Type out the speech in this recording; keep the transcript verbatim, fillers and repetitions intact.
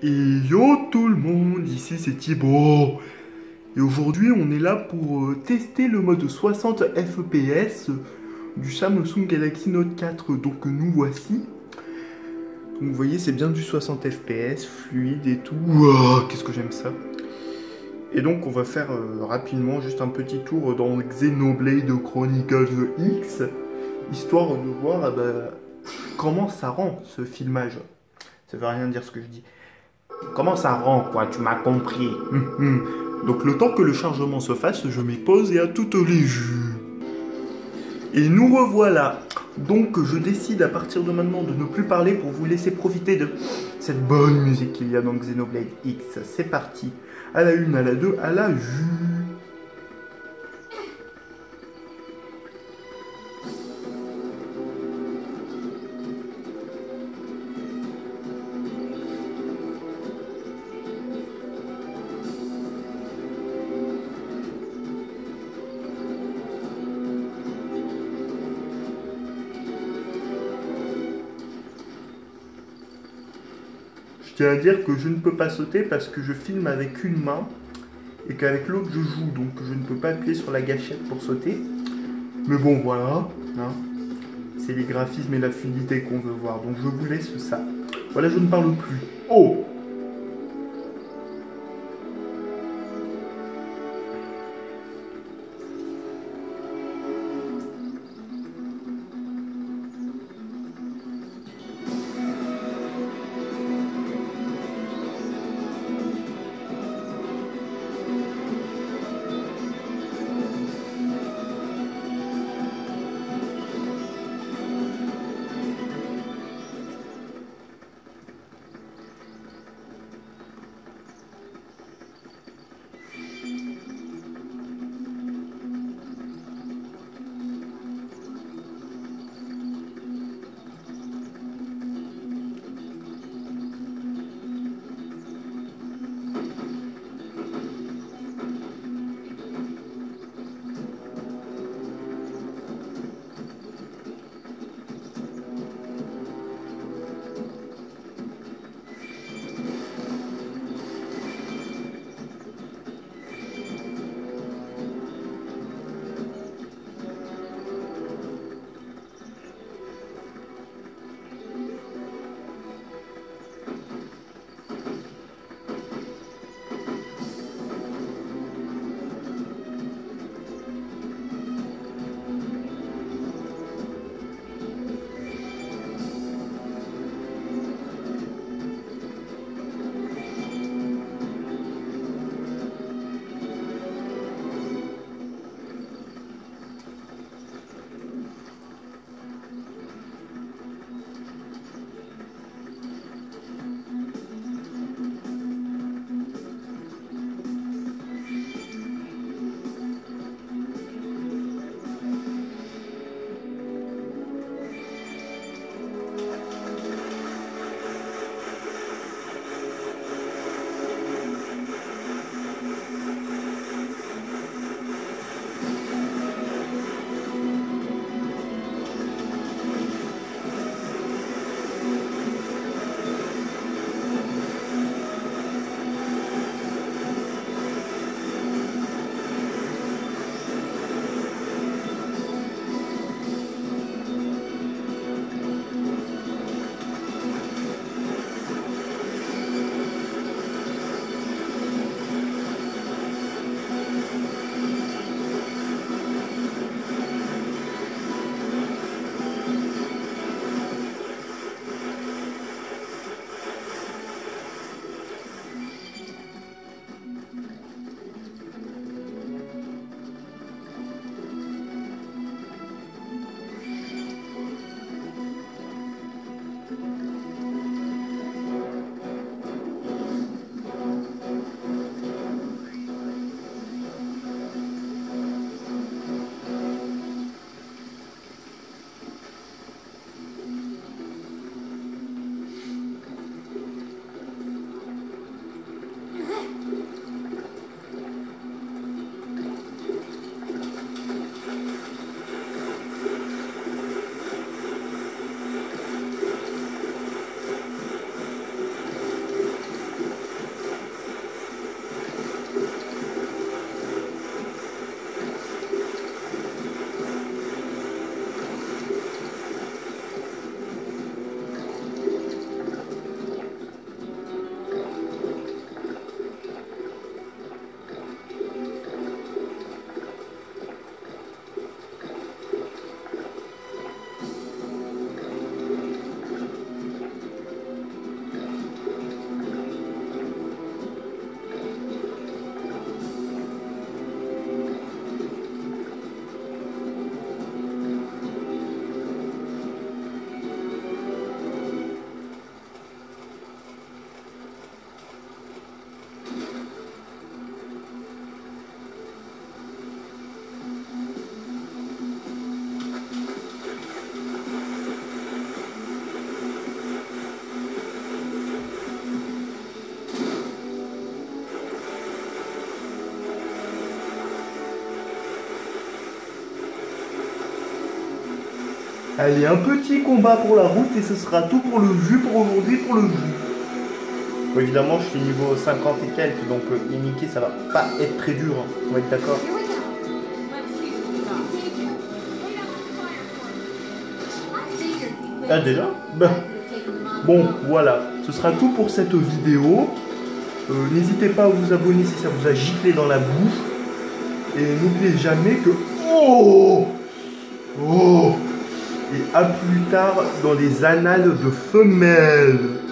Et yo tout le monde, ici c'est Thibaut. Et aujourd'hui on est là pour tester le mode soixante F P S du Samsung Galaxy Note quatre. Donc nous voici. Donc vous voyez, c'est bien du soixante F P S, fluide et tout. Wow, qu'est-ce que j'aime ça. Et donc on va faire euh, rapidement juste un petit tour dans Xenoblade Chronicles X, histoire de voir euh, bah, comment ça rend ce filmage. Ça veut rien dire ce que je dis. Comment ça rend, quoi, tu m'as compris. Donc le temps que le chargement se fasse, je m'y pose et à toutes les jus. Et nous revoilà. Donc je décide à partir de maintenant de ne plus parler pour vous laisser profiter de cette bonne musique qu'il y a dans Xenoblade X. C'est parti. À la une, à la deux, à la jus. Je tiens à dire que je ne peux pas sauter parce que je filme avec une main et qu'avec l'autre je joue, donc je ne peux pas appuyer sur la gâchette pour sauter. Mais bon voilà, hein. C'est les graphismes et la fluidité qu'on veut voir, donc je vous laisse ça. Voilà, je ne parle plus. Oh! Allez, un petit combat pour la route et ce sera tout pour le jeu pour aujourd'hui, pour le jeu. Bon, évidemment, je suis niveau cinquante et quelques, donc euh, Iniki, ça va pas être très dur, hein. On va être d'accord. Ah déjà bah. Bon, voilà, ce sera tout pour cette vidéo. Euh, N'hésitez pas à vous abonner si ça vous a giclé dans la bouche. Et n'oubliez jamais que... Oh Oh. Et à plus tard dans les annales de femelles.